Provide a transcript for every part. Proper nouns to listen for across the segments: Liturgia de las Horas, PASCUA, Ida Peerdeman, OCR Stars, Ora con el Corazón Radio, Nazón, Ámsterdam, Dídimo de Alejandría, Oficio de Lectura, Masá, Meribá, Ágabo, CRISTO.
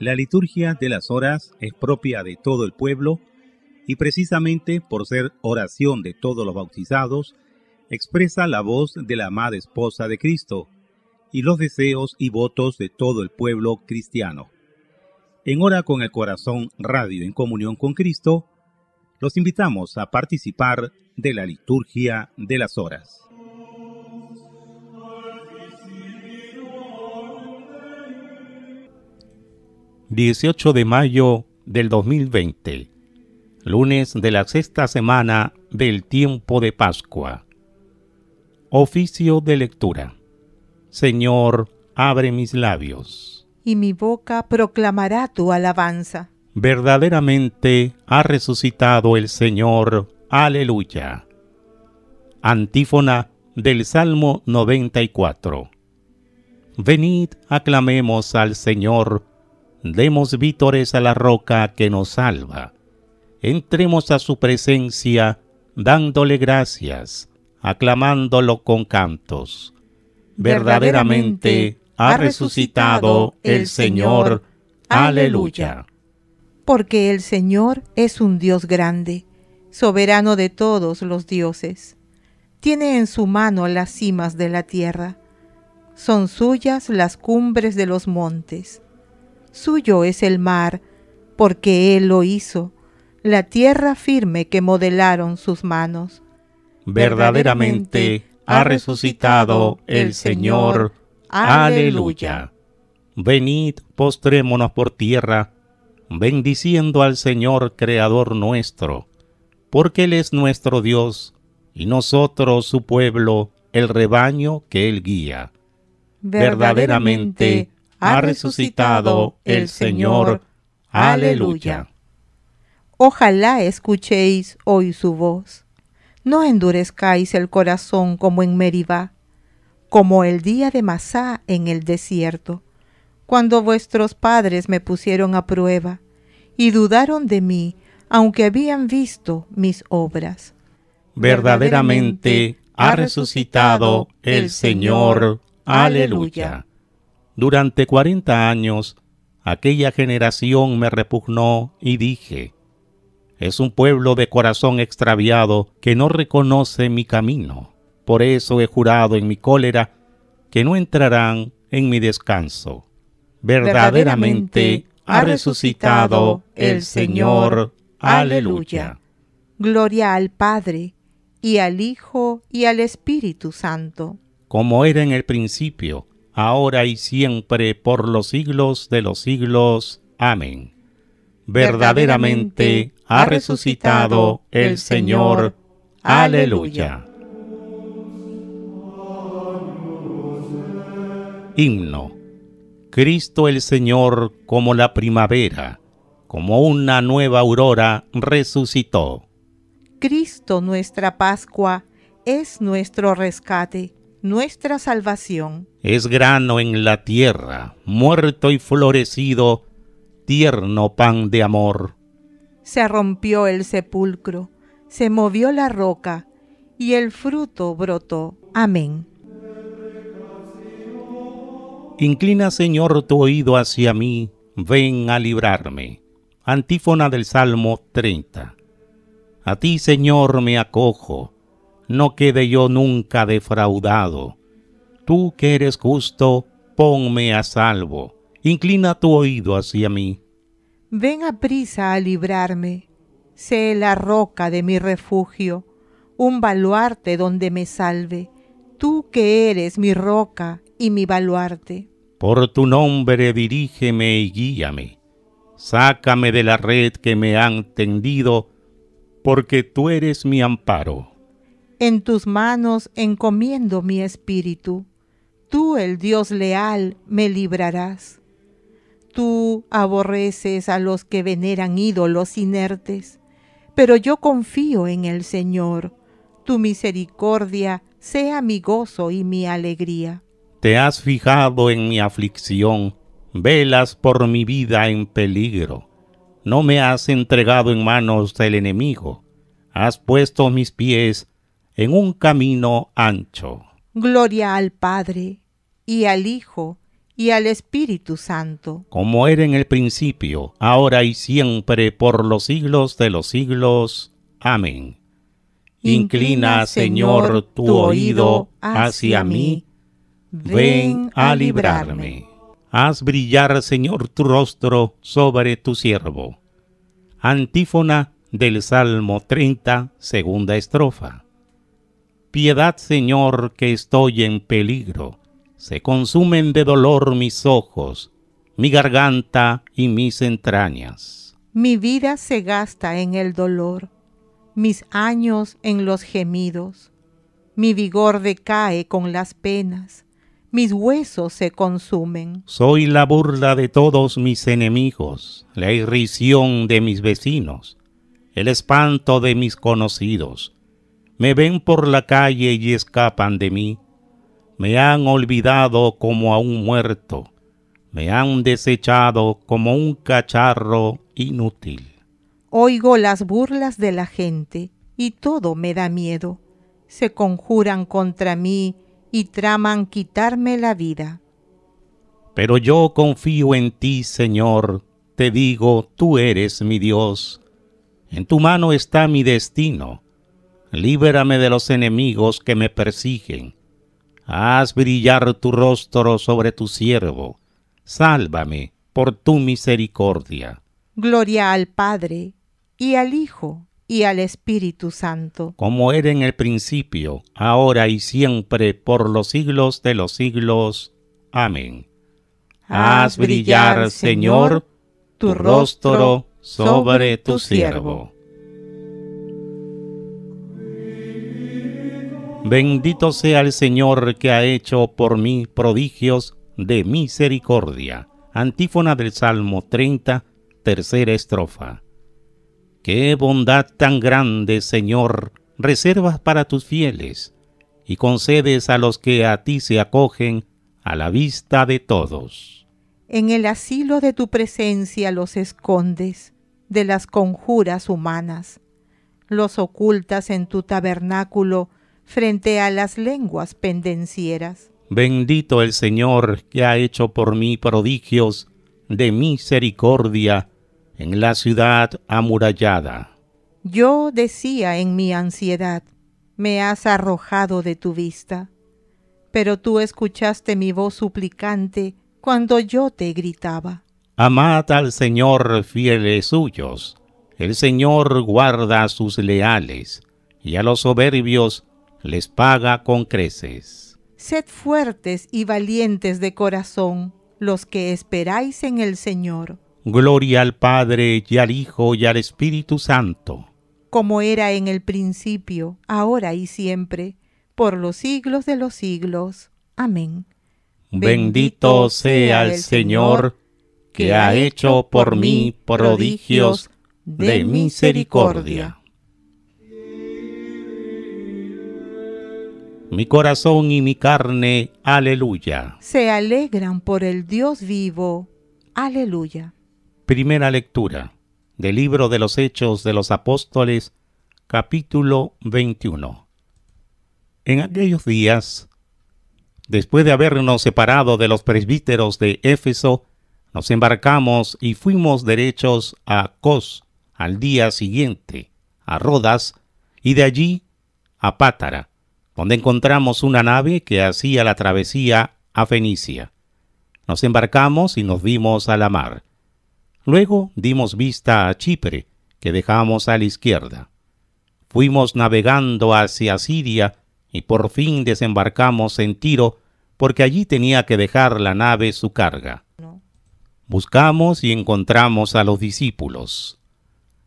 La liturgia de las horas es propia de todo el pueblo y precisamente por ser oración de todos los bautizados, expresa la voz de la amada esposa de Cristo y los deseos y votos de todo el pueblo cristiano. En Ora con el Corazón Radio en comunión con Cristo, los invitamos a participar de la liturgia de las horas. ...18 de mayo del 2020... lunes de la sexta semana del tiempo de Pascua. Oficio de lectura. Señor, abre mis labios, y mi boca proclamará tu alabanza. Verdaderamente ha resucitado el Señor. Aleluya. Antífona del Salmo 94. Venid, aclamemos al Señor, demos vítores a la roca que nos salva. Entremos a su presencia dándole gracias, aclamándolo con cantos. Verdaderamente ha resucitado el Señor. Aleluya. Porque el Señor es un Dios grande, soberano de todos los dioses. Tiene en su mano las cimas de la tierra. Son suyas las cumbres de los montes. Suyo es el mar, porque Él lo hizo, la tierra firme que modelaron sus manos. Verdaderamente ha resucitado el Señor. Aleluya. Venid, postrémonos por tierra, bendiciendo al Señor Creador nuestro, porque Él es nuestro Dios, y nosotros su pueblo, el rebaño que Él guía. Verdaderamente ha resucitado el Señor. Aleluya. Ojalá escuchéis hoy su voz. No endurezcáis el corazón como en Meribá, como el día de Masá en el desierto, cuando vuestros padres me pusieron a prueba y dudaron de mí, aunque habían visto mis obras. Verdaderamente ha resucitado el Señor. Aleluya. Durante 40 años aquella generación me repugnó y dije: es un pueblo de corazón extraviado que no reconoce mi camino. Por eso he jurado en mi cólera que no entrarán en mi descanso. Verdaderamente ha resucitado el Señor. Aleluya. Gloria al Padre, y al Hijo, y al Espíritu Santo. Como era en el principio, ahora y siempre, por los siglos de los siglos. Amén. Verdaderamente ha resucitado el Señor. Aleluya. Himno. Cristo el Señor, como la primavera, como una nueva aurora, resucitó. Cristo, nuestra Pascua, es nuestro rescate, nuestra salvación. Es grano en la tierra, muerto y florecido, tierno pan de amor. Se rompió el sepulcro, se movió la roca, y el fruto brotó. Amén. Inclina, Señor, tu oído hacia mí, ven a librarme. Antífona del Salmo 30. A ti, Señor, me acojo, no quede yo nunca defraudado. Tú que eres justo, ponme a salvo. Inclina tu oído hacia mí. Ven aprisa a librarme. Sé la roca de mi refugio, un baluarte donde me salve. Tú que eres mi roca y mi baluarte. Por tu nombre dirígeme y guíame. Sácame de la red que me han tendido, porque tú eres mi amparo. En tus manos encomiendo mi espíritu. Tú, el Dios leal, me librarás. Tú aborreces a los que veneran ídolos inertes, pero yo confío en el Señor. Tu misericordia sea mi gozo y mi alegría. Te has fijado en mi aflicción, velas por mi vida en peligro. No me has entregado en manos del enemigo. Has puesto mis pies en un camino ancho. Gloria al Padre, y al Hijo, y al Espíritu Santo, como era en el principio, ahora y siempre, por los siglos de los siglos. Amén. Inclina, Señor, tu oído hacia mí. Ven a librarme. Haz brillar, Señor, tu rostro sobre tu siervo. Antífona del Salmo 30, segunda estrofa. Piedad, Señor, que estoy en peligro. Se consumen de dolor mis ojos, mi garganta y mis entrañas. Mi vida se gasta en el dolor, mis años en los gemidos. Mi vigor decae con las penas, mis huesos se consumen. Soy la burla de todos mis enemigos, la irrisión de mis vecinos, el espanto de mis conocidos. Me ven por la calle y escapan de mí. Me han olvidado como a un muerto. Me han desechado como un cacharro inútil. Oigo las burlas de la gente y todo me da miedo. Se conjuran contra mí y traman quitarme la vida. Pero yo confío en ti, Señor. Te digo, tú eres mi Dios. En tu mano está mi destino. Líbrame de los enemigos que me persiguen. Haz brillar tu rostro sobre tu siervo. Sálvame por tu misericordia. Gloria al Padre, y al Hijo, y al Espíritu Santo. Como era en el principio, ahora y siempre, por los siglos de los siglos. Amén. Haz brillar, Señor, tu rostro sobre tu siervo. Bendito sea el Señor que ha hecho por mí prodigios de misericordia. Antífona del Salmo 30, tercera estrofa. Qué bondad tan grande, Señor, reservas para tus fieles, y concedes a los que a ti se acogen a la vista de todos. En el asilo de tu presencia los escondes de las conjuras humanas. Los ocultas en tu tabernáculo frente a las lenguas pendencieras. Bendito el Señor que ha hecho por mí prodigios de misericordia en la ciudad amurallada. Yo decía en mi ansiedad, me has arrojado de tu vista, pero tú escuchaste mi voz suplicante cuando yo te gritaba. Amad al Señor, fieles suyos. El Señor guarda a sus leales, y a los soberbios les paga con creces. Sed fuertes y valientes de corazón, los que esperáis en el Señor. Gloria al Padre, y al Hijo, y al Espíritu Santo. Como era en el principio, ahora y siempre, por los siglos de los siglos. Amén. Bendito sea el Señor, que ha hecho por mí prodigios de misericordia. Mi corazón y mi carne, aleluya, se alegran por el Dios vivo, aleluya. Primera lectura del libro de los Hechos de los Apóstoles, capítulo 21. En aquellos días, después de habernos separado de los presbíteros de Éfeso, nos embarcamos y fuimos derechos a Cos, al día siguiente, a Rodas, y de allí a Pátara, donde encontramos una nave que hacía la travesía a Fenicia. Nos embarcamos y nos dimos a la mar. Luego dimos vista a Chipre, que dejamos a la izquierda. Fuimos navegando hacia Siria y por fin desembarcamos en Tiro, porque allí tenía que dejar la nave su carga. Buscamos y encontramos a los discípulos,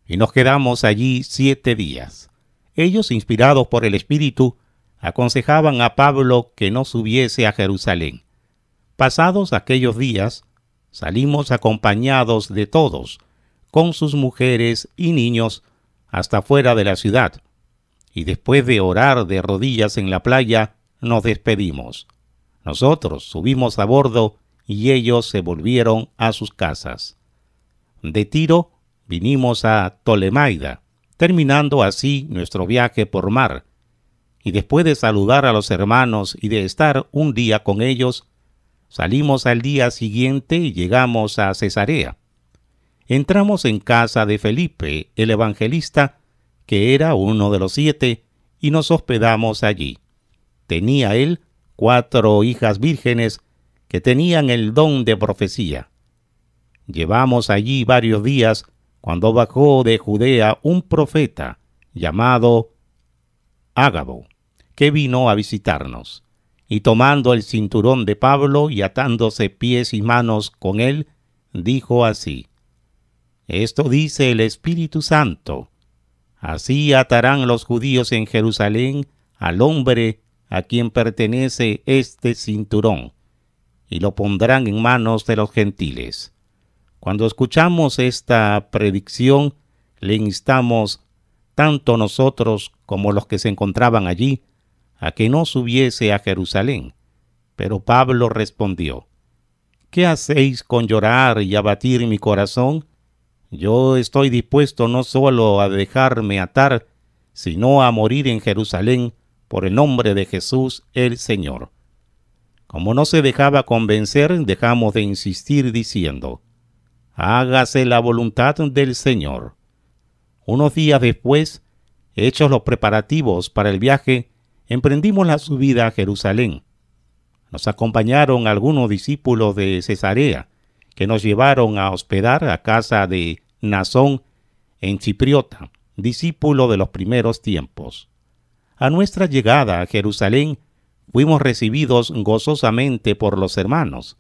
y nos quedamos allí 7 días. Ellos, inspirados por el Espíritu, aconsejaban a Pablo que no subiese a Jerusalén. Pasados aquellos días, salimos acompañados de todos, con sus mujeres y niños, hasta fuera de la ciudad, y después de orar de rodillas en la playa, nos despedimos. Nosotros subimos a bordo y ellos se volvieron a sus casas. De Tiro vinimos a Ptolemaida, terminando así nuestro viaje por mar, y después de saludar a los hermanos y de estar un día con ellos, Salimos al día siguiente y llegamos a Cesarea. Entramos en casa de Felipe, el evangelista, que era uno de los 7, y nos hospedamos allí. Tenía él 4 hijas vírgenes que tenían el don de profecía. Llevamos allí varios días cuando bajó de Judea un profeta llamado Ágabo, que vino a visitarnos, y tomando el cinturón de Pablo y atándose pies y manos con él, dijo así: «Esto dice el Espíritu Santo: así atarán los judíos en Jerusalén al hombre a quien pertenece este cinturón, y lo pondrán en manos de los gentiles». Cuando escuchamos esta predicción, le instamos, tanto nosotros como los que se encontraban allí, a que no subiese a Jerusalén. Pero Pablo respondió: «¿Qué hacéis con llorar y abatir mi corazón? Yo estoy dispuesto no solo a dejarme atar, sino a morir en Jerusalén por el nombre de Jesús el Señor». Como no se dejaba convencer, dejamos de insistir diciendo: «Hágase la voluntad del Señor». Unos días después, hechos los preparativos para el viaje, emprendimos la subida a Jerusalén. Nos acompañaron algunos discípulos de Cesarea, que nos llevaron a hospedar a casa de Nazón en Chipriota, discípulo de los primeros tiempos. A nuestra llegada a Jerusalén, fuimos recibidos gozosamente por los hermanos,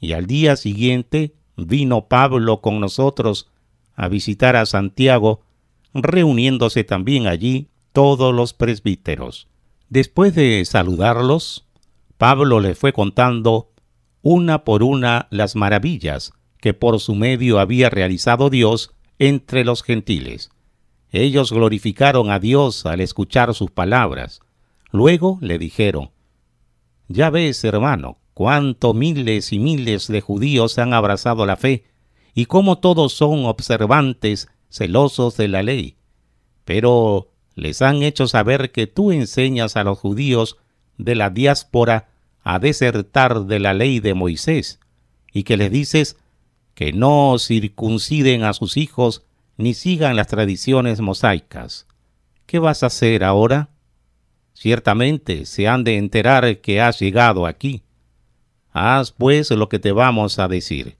y al día siguiente vino Pablo con nosotros a visitar a Santiago, reuniéndose también allí todos los presbíteros. Después de saludarlos, Pablo les fue contando una por una las maravillas que por su medio había realizado Dios entre los gentiles. Ellos glorificaron a Dios al escuchar sus palabras. Luego le dijeron: «Ya ves, hermano, cuánto miles y miles de judíos han abrazado la fe, y cómo todos son observantes, celosos de la ley. Pero les han hecho saber que tú enseñas a los judíos de la diáspora a desertar de la ley de Moisés, y que les dices que no circunciden a sus hijos ni sigan las tradiciones mosaicas. ¿Qué vas a hacer ahora? Ciertamente se han de enterar que has llegado aquí. Haz pues lo que te vamos a decir.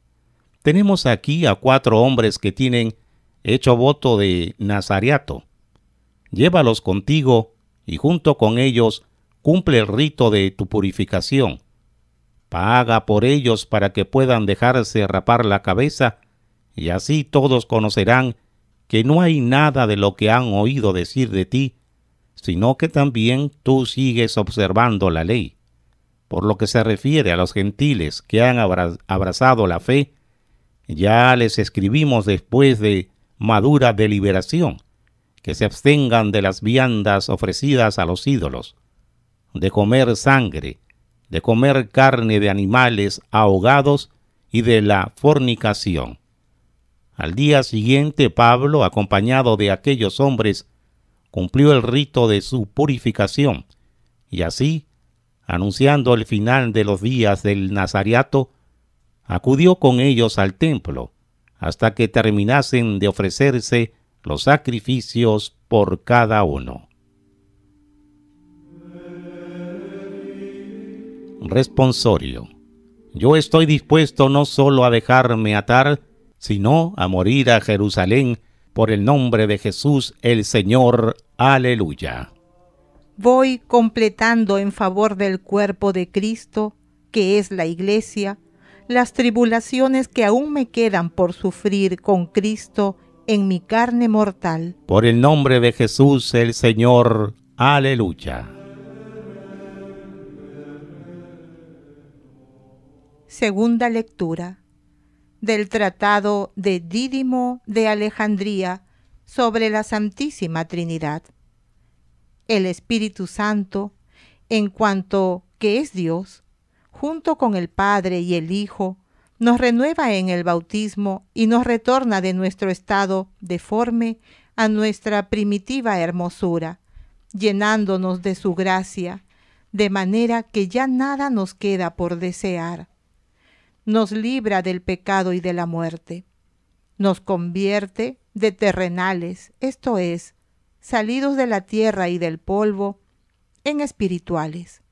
Tenemos aquí a 4 hombres que tienen hecho voto de nazareato. Llévalos contigo y junto con ellos cumple el rito de tu purificación. Paga por ellos para que puedan dejarse rapar la cabeza, y así todos conocerán que no hay nada de lo que han oído decir de ti, sino que también tú sigues observando la ley. Por lo que se refiere a los gentiles que han abrazado la fe, ya les escribimos después de madura deliberación, que se abstengan de las viandas ofrecidas a los ídolos, de comer sangre, de comer carne de animales ahogados y de la fornicación». Al día siguiente, Pablo, acompañado de aquellos hombres, cumplió el rito de su purificación, y así, anunciando el final de los días del nazareato, acudió con ellos al templo, hasta que terminasen de ofrecerse los sacrificios por cada uno. Responsorio. Yo estoy dispuesto no solo a dejarme atar, sino a morir a Jerusalén por el nombre de Jesús el Señor. Aleluya. Voy completando en favor del cuerpo de Cristo, que es la Iglesia, las tribulaciones que aún me quedan por sufrir con Cristo en mi carne mortal. Por el nombre de Jesús el Señor. Aleluya. Segunda lectura del Tratado de Dídimo de Alejandría sobre la Santísima Trinidad. El Espíritu Santo, en cuanto que es Dios, junto con el Padre y el Hijo, nos renueva en el bautismo y nos retorna de nuestro estado deforme a nuestra primitiva hermosura, llenándonos de su gracia, de manera que ya nada nos queda por desear. nos libra del pecado y de la muerte. Nos convierte de terrenales, esto es, salidos de la tierra y del polvo, en espirituales.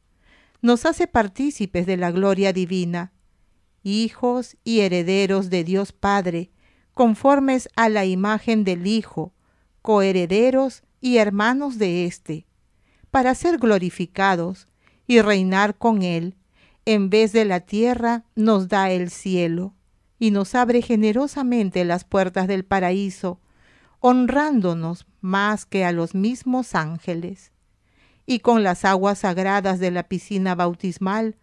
Nos hace partícipes de la gloria divina, hijos y herederos de Dios Padre, conformes a la imagen del Hijo, coherederos y hermanos de éste, para ser glorificados y reinar con Él. En vez de la tierra nos da el cielo y nos abre generosamente las puertas del paraíso, honrándonos más que a los mismos ángeles. Y con las aguas sagradas de la piscina bautismal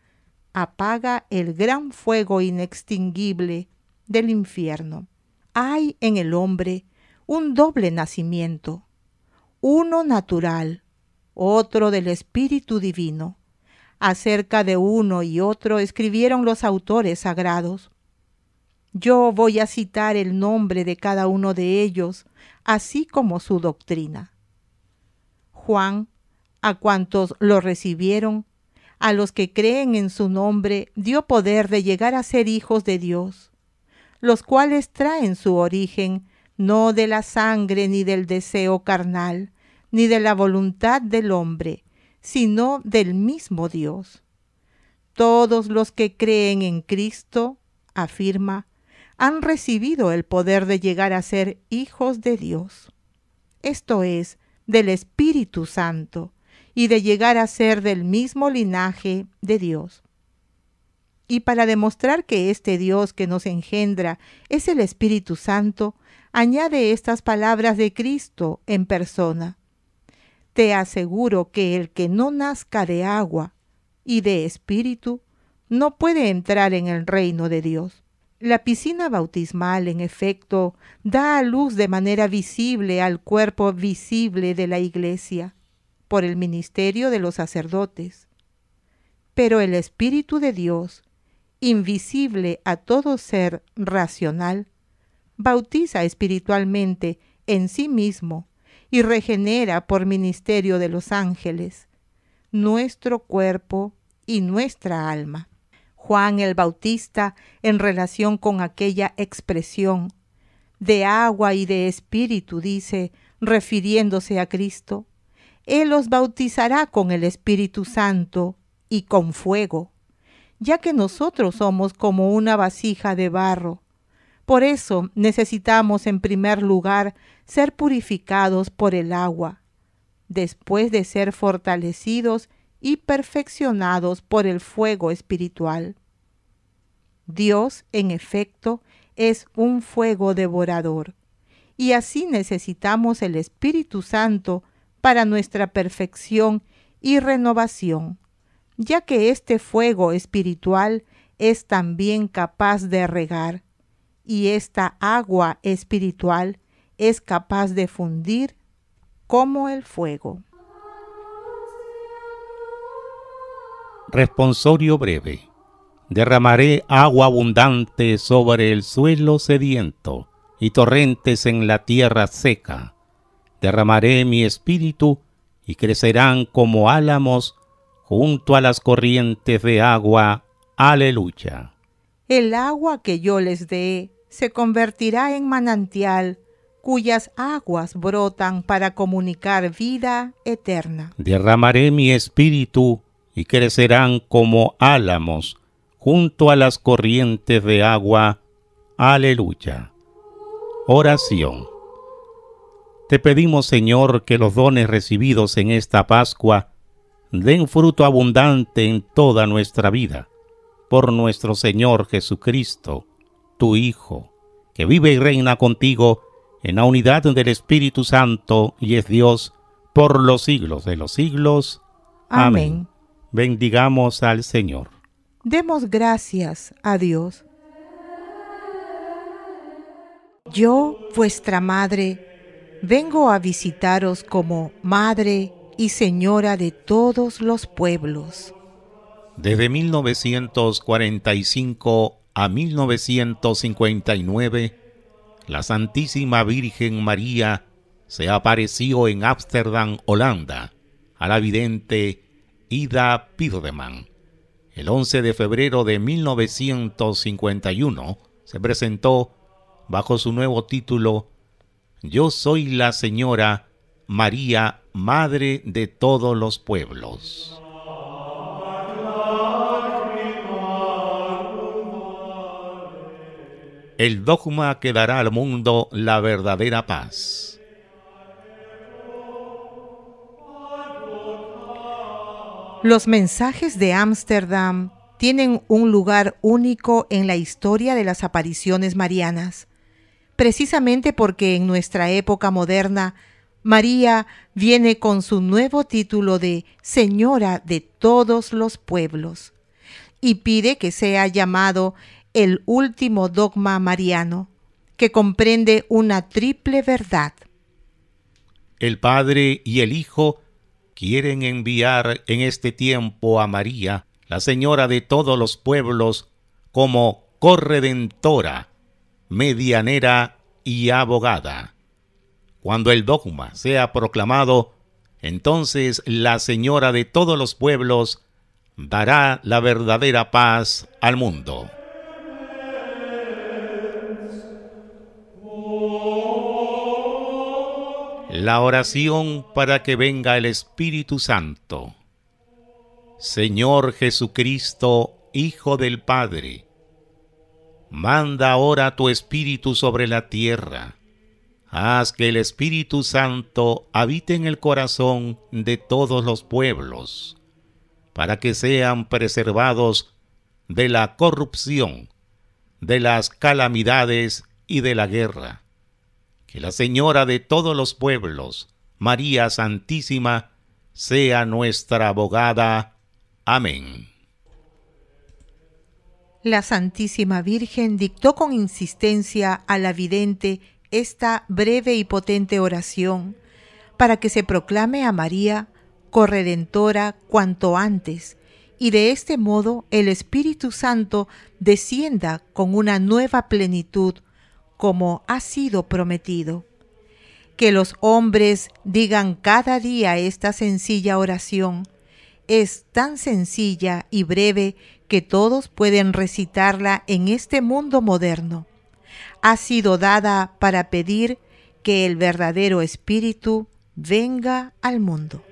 apaga el gran fuego inextinguible del infierno. Hay en el hombre un doble nacimiento, uno natural, otro del Espíritu Divino. Acerca de uno y otro escribieron los autores sagrados. Yo voy a citar el nombre de cada uno de ellos, así como su doctrina. Juan, a cuantos lo recibieron, a los que creen en su nombre, dio poder de llegar a ser hijos de Dios, los cuales traen su origen no de la sangre ni del deseo carnal, ni de la voluntad del hombre, sino del mismo Dios. Todos los que creen en Cristo, afirma, han recibido el poder de llegar a ser hijos de Dios, esto es, del Espíritu Santo, y de llegar a ser del mismo linaje de Dios. Y para demostrar que este Dios que nos engendra es el Espíritu Santo, añade estas palabras de Cristo en persona. Te aseguro que el que no nazca de agua y de espíritu no puede entrar en el reino de Dios. La piscina bautismal, en efecto, da a luz de manera visible al cuerpo visible de la Iglesia, por el ministerio de los sacerdotes. Pero el Espíritu de Dios, invisible a todo ser racional, bautiza espiritualmente en sí mismo y regenera por ministerio de los ángeles nuestro cuerpo y nuestra alma. Juan el Bautista, en relación con aquella expresión de agua y de espíritu, dice, refiriéndose a Cristo: Él os bautizará con el Espíritu Santo y con fuego, ya que nosotros somos como una vasija de barro. Por eso necesitamos en primer lugar ser purificados por el agua, después de ser fortalecidos y perfeccionados por el fuego espiritual. Dios, en efecto, es un fuego devorador, y así necesitamos el Espíritu Santo para nuestra perfección y renovación, ya que este fuego espiritual es también capaz de regar, y esta agua espiritual es capaz de fundir como el fuego. Responsorio breve. Derramaré agua abundante sobre el suelo sediento y torrentes en la tierra seca. Derramaré mi espíritu y crecerán como álamos junto a las corrientes de agua. Aleluya. El agua que yo les dé se convertirá en manantial, cuyas aguas brotan para comunicar vida eterna. Derramaré mi espíritu y crecerán como álamos junto a las corrientes de agua. Aleluya. Oración. Te pedimos, Señor, que los dones recibidos en esta Pascua den fruto abundante en toda nuestra vida. Por nuestro Señor Jesucristo, tu Hijo, que vive y reina contigo en la unidad del Espíritu Santo y es Dios por los siglos de los siglos. Amén. Bendigamos al Señor. Demos gracias a Dios. Yo, vuestra madre, vengo a visitaros como Madre y Señora de todos los pueblos. Desde 1945 a 1959, la Santísima Virgen María se apareció en Ámsterdam, Holanda, a la vidente Ida Peerdeman, el 11 de febrero de 1951, se presentó bajo su nuevo título Yo soy la Señora María, Madre de todos los pueblos. El dogma que dará al mundo la verdadera paz. Los mensajes de Ámsterdam tienen un lugar único en la historia de las apariciones marianas, precisamente porque en nuestra época moderna María viene con su nuevo título de Señora de todos los pueblos y pide que sea llamado el último dogma mariano, que comprende una triple verdad. El Padre y el Hijo quieren enviar en este tiempo a María, la Señora de todos los pueblos, como corredentora, medianera y abogada. Cuando el dogma sea proclamado, entonces la Señora de todos los pueblos dará la verdadera paz al mundo. La oración para que venga el Espíritu Santo. Señor Jesucristo, Hijo del Padre, manda ahora tu Espíritu sobre la tierra. Haz que el Espíritu Santo habite en el corazón de todos los pueblos, para que sean preservados de la corrupción, de las calamidades y de la guerra. Que la Señora de todos los pueblos, María Santísima, sea nuestra abogada. Amén. La Santísima Virgen dictó con insistencia a la vidente esta breve y potente oración para que se proclame a María corredentora cuanto antes, y de este modo el Espíritu Santo descienda con una nueva plenitud como ha sido prometido. Que los hombres digan cada día esta sencilla oración. Es tan sencilla y breve que todos pueden recitarla en este mundo moderno. Ha sido dada para pedir que el verdadero Espíritu venga al mundo.